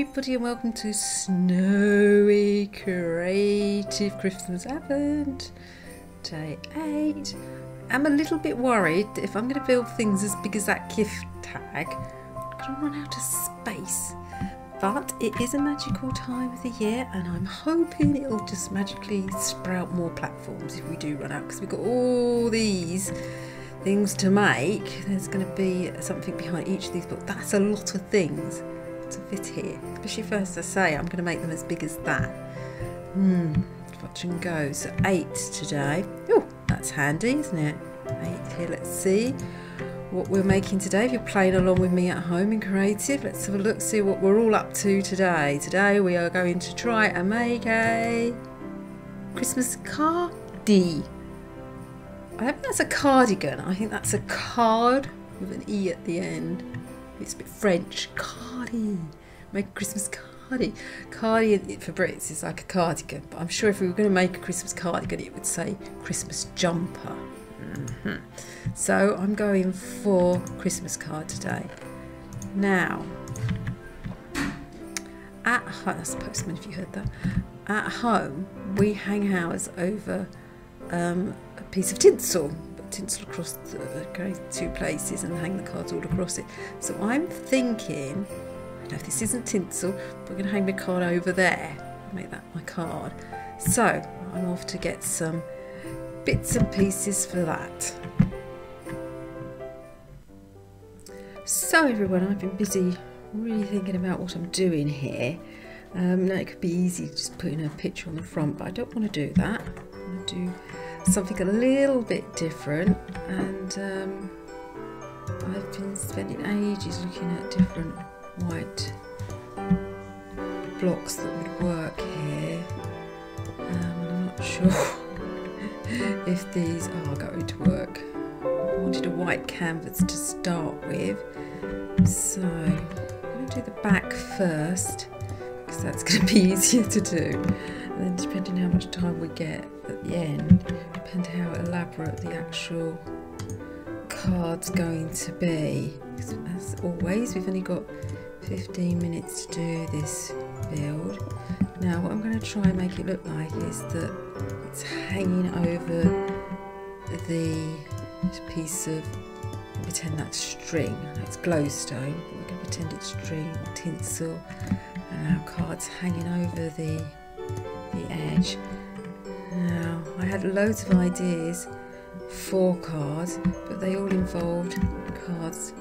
everybody and welcome to Snowy Creative Christmas Advent, day 8. I'm a little bit worried that if I'm going to build things as big as that gift tag, I'm going to run out of space. But it is a magical time of the year and I'm hoping it'll just magically sprout more platforms if we do run out, because we've got all these things to make. There's going to be something behind each of these, but that's a lot of things to fit here, especially first I say I'm going to make them as big as that. Watch and go. So 8 today. Oh, that's handy, isn't it? 8 here. Let's see what we're making today. If you're playing along with me at home in creative, let's have a look, see what we're all up to today. Today we are going to try and make a Christmas cardie. I don't think that's a cardigan, I think that's a card with an E at the end. It's a bit French. Cardie. Make a Christmas cardie. Cardie for Brits is like a cardigan, but I'm sure if we were going to make a Christmas cardigan it would say Christmas jumper. So I'm going for Christmas card today. Now, at home, that's the postman if you heard that. At home we hang ours over a piece of tinsel. Tinsel across two places and hang the cards all across it. So I'm thinking, I know this isn't tinsel, but I'm going to hang my card over there, make that my card. So I'm off to get some bits and pieces for that. So everyone, I've been busy really thinking about what I'm doing here. Now it could be easy just putting a picture on the front, but I don't want to do that. I want to do something a little bit different, and I've been spending ages looking at different white blocks that would work here. I'm not sure if these are going to work. I wanted a white canvas to start with, so I'm going to do the back first because that's going to be easier to do, and then depending how much time we get at the end, depending how elaborate the actual card's going to be. As always, we've only got 15 minutes to do this build. Now what I'm going to try and make it look like is that it's hanging over the piece of, pretend that's string, that's glowstone, but we're going to pretend it's string, tinsel, and our card's hanging over the edge. Now, I had loads of ideas for cards, but they all involved cards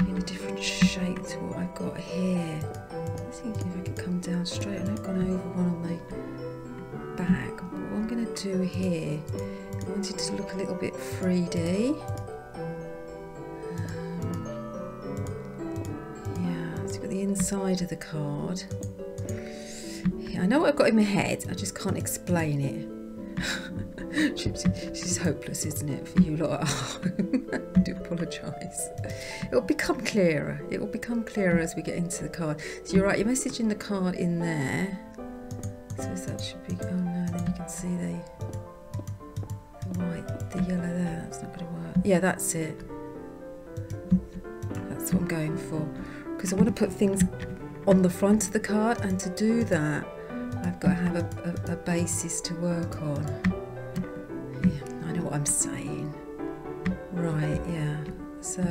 in a different shape to what I've got here. I'm thinking if I could come down straight. I know I've gone over one on my back, but what I'm going to do here, I wanted to look a little bit 3D. Yeah, so you've got the inside of the card. Yeah, I know what I've got in my head, I just can't explain it. She's hopeless, isn't it, for you lot at home? I do apologise. It'll become clearer. It will become clearer as we get into the card. So you're right, you're messaging the card in there. So that should be, oh no, then you can see the white, the yellow there. That's not going to work. Yeah, that's it. That's what I'm going for. Because I want to put things on the front of the card, and to do that, I've got to have a basis to work on. Yeah, I know what I'm saying. Right, yeah. So,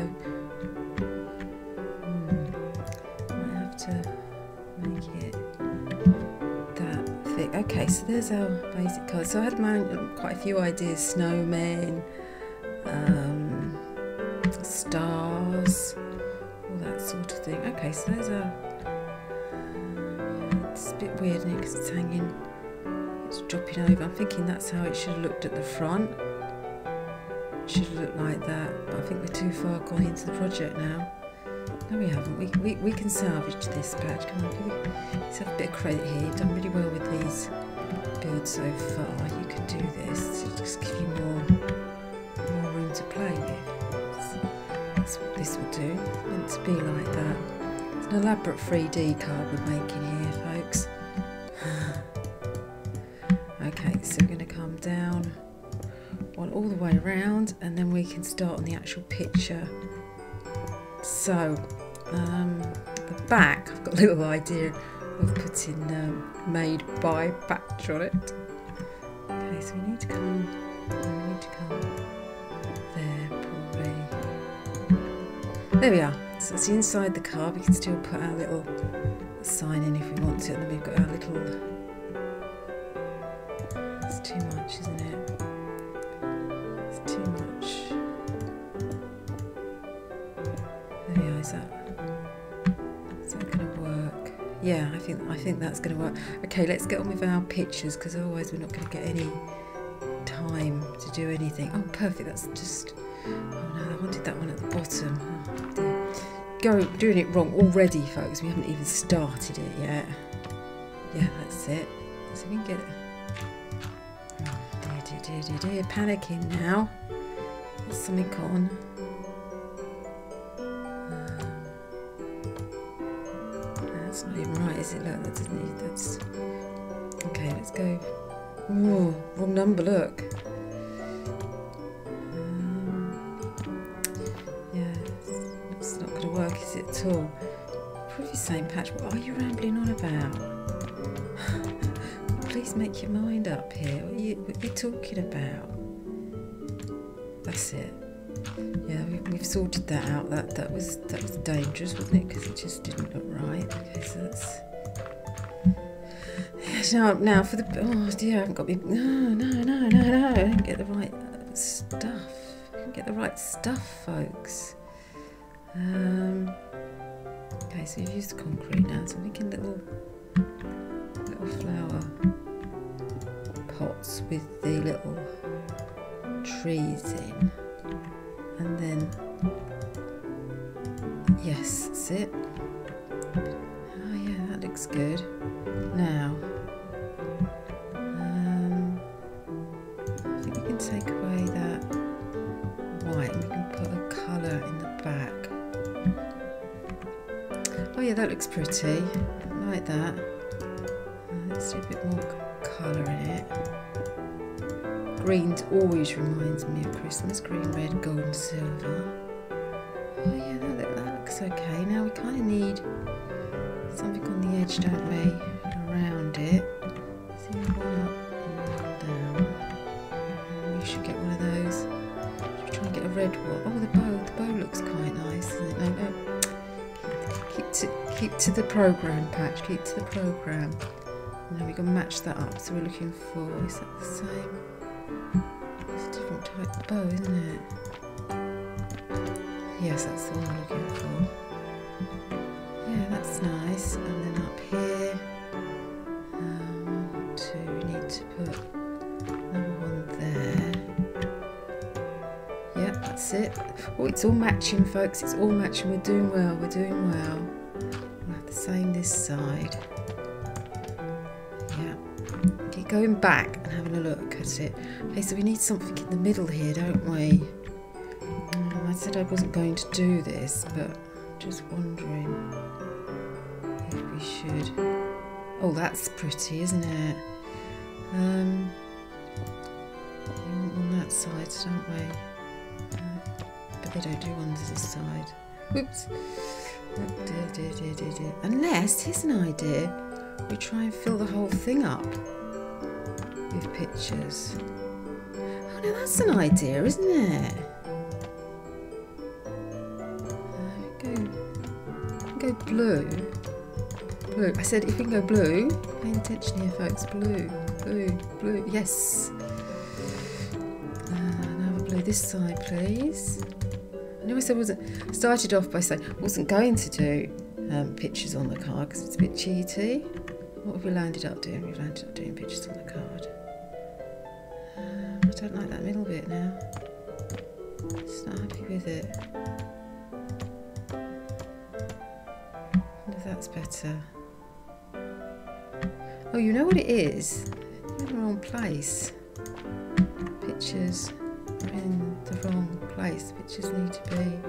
I might have to make it that thick. Okay, so there's our basic card. So I had quite a few ideas: snowmen, stars, all that sort of thing. Okay, so there's our. It's a bit weird now because it's hanging, it's dropping over. I'm thinking that's how it should have looked at the front. It should have looked like that, but I think we're too far gone into the project now. No, we haven't. We can salvage this patch. Come on, let's have a bit of credit here. You've done really well with these builds so far. You can do this. It'll just give you more room to play with. So that's what this will do. It's meant to be like that. It's an elaborate 3D card we're making here, folks. Okay, so we're going to come down one all the way around, and then we can start on the actual picture. So the back, I've got a little idea with putting made by batch on it. Okay, so we need to come, there probably. There we are. So it's inside the car. We can still put our little sign in if we want to, and then we've got our little. It's too much, isn't it? It's too much. There we are. Is that going to work? Yeah, I think that's going to work. Okay, let's get on with our pictures, because otherwise we're not going to get any time to do anything. Oh, perfect. That's just. Oh no, I wanted that one at the bottom. Oh, dear. Doing it wrong already, folks. We haven't even started it yet. Yeah, that's it. So we can get it. Dear, panicking now. There's something on. That's not even right, is it? Look, that doesn't need. That's okay. Let's go. Ooh, wrong number. Look. Yeah, it's not going to work, is it at all? Probably same patch. What are you rambling on about? Please make your mind up here. What are you talking about? That's it. Yeah, we've sorted that out. That was dangerous, wasn't it? Because it just didn't look right. Okay, so that's. Yes, now for the. Oh dear, I haven't got me. No. I didn't get the right stuff. I didn't get the right stuff, folks. Okay, so we've used concrete now, so we can little flower pots with the little trees in, and then yes, that's it. Oh yeah, that looks good. Now I think we can take away that white and we can put a colour in the back. Oh yeah, that looks pretty. I like that. Let's do a bit more colour in it. Greens always reminds me of Christmas. Green, red, gold and silver. Oh yeah, that looks okay. Now we kind of need something on the edge, don't we? Around it. So one up and down. We should get one of those. Should we try and get a red one? Oh, the bow looks quite nice, isn't it? No. Keep to the programme, Patch. Keep to the programme. And then we can match that up, so we're looking for, is that the same? It's a different type of bow, isn't it? Yes, that's the one I'm looking for. Yeah, that's nice. And then up here, we need to put another one there. Yeah, that's it. Oh, it's all matching, folks. It's all matching. We're doing well. We're doing well. We'll have the same this side. Going back and having a look at it. Okay, so we need something in the middle here, don't we? I said I wasn't going to do this, but I'm just wondering if we should. Oh, that's pretty, isn't it? We want on that side, don't we? But they don't do ones this side. Whoops. Oh, dear. Unless, here's an idea. We try and fill the whole thing up with pictures. Oh no, that's an idea, isn't it? Go blue. Blue. I said if we can go blue. Pay attention here, folks. Blue. Yes. Another blue this side, please. I know I said I started off by saying I wasn't going to do pictures on the card because it's a bit cheaty. What have we landed up doing? We've landed up doing pictures on the card. I don't like that middle bit now. Just not happy with it. I wonder if that's better. Oh, you know what it is? You're in the wrong place. Pictures are in the wrong place. Pictures need to be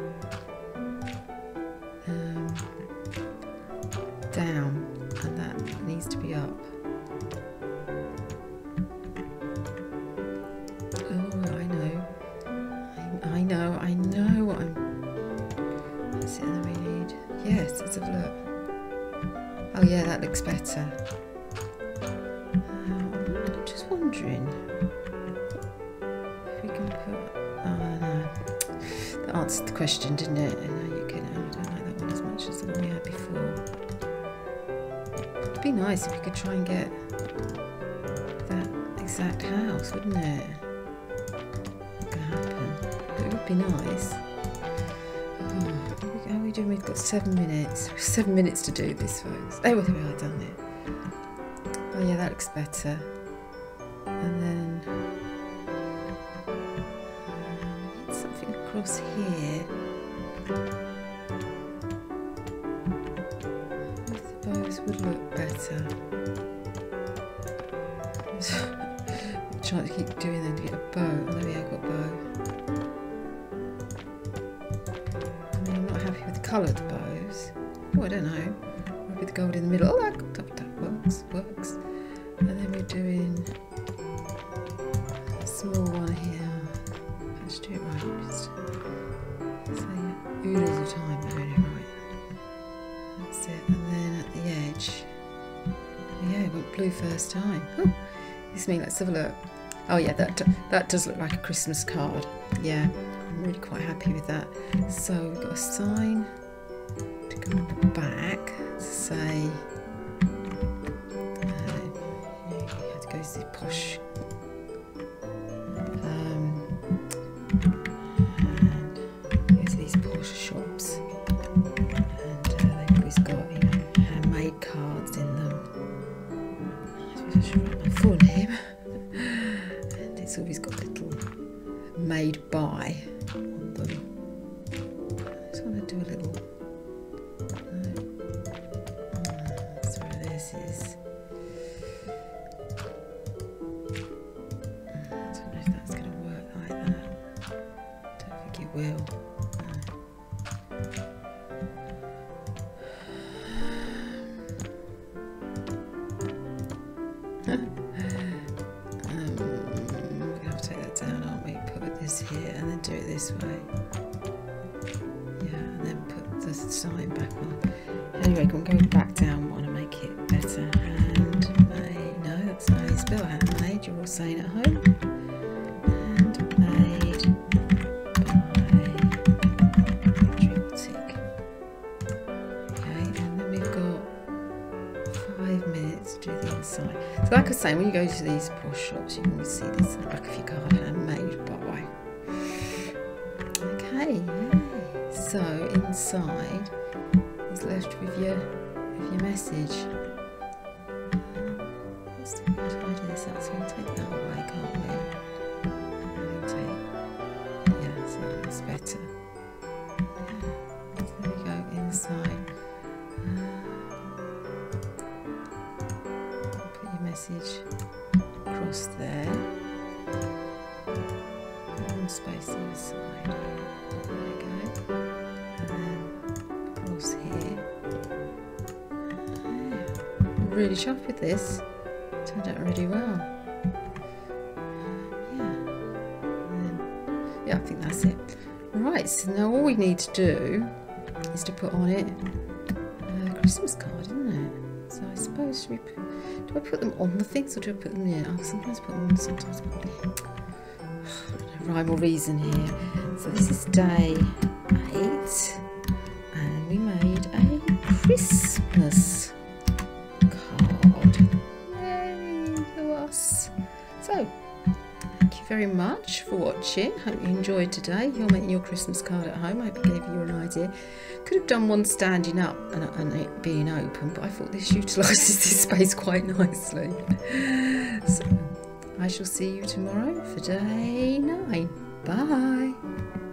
down. And that needs to be up. Oh, I know what I'm. That's it, that we need. Yes, let's have a look. Oh yeah, that looks better. I'm just wondering if we can put... Oh no, that answered the question, didn't it? And now you can... I don't like that one as much as the one we had before. It'd be nice if we could try and get that exact house, wouldn't it? Not gonna happen, but it would be nice. We've got 7 minutes. 7 minutes to do this, folks. Oh, there we are, done it. Oh yeah, that looks better. And then something across here. The bows would look better. I'm trying to keep doing them to get a bow. Oh, there we are, I've got a bow. Coloured bows. Oh, I don't know. Maybe the gold in the middle. Oh, that works. And then we're doing a small one here. Let's do it right. Just say oodles of time. I don't know, right. That's it. And then at the edge. Oh, yeah, it went blue first time. Oh, it's me. Let's have a look. Oh, yeah, that does look like a Christmas card. Yeah. I'm really quite happy with that. So we've got a sign to go back to say you had to go to the posh and go to these posh shops, and they've always got, you know, handmade cards in them. I suppose I should write my full name. And it's always got little made by. Same, when you go to these posh shops, you can always see this in the back of your card, handmade by. Okay, yay. So inside is left with your message. What's the way to do this out? So we can take that away, can't we? Yeah, so that looks better. Yeah. So there we go, inside. Message across there, and space on the side. There we go, and then across here. I'm really chuffed with this. Turned out really well. Yeah, and then, yeah, I think that's it. Right, so now all we need to do is to put on it a Christmas card, isn't it? So I suppose should we put. Do I put them on the things or do I put them in? I'll sometimes put them on, sometimes put them in. No rhyme or reason here. So this is day 8, and we made a Christmas card. Yay for us! So, thank you very much for watching. Hope you enjoyed today. You're making your Christmas card at home. I hope it gave you an idea. Could have done one standing up and it being open, but I thought this utilises this space quite nicely. So I shall see you tomorrow for day 9. Bye.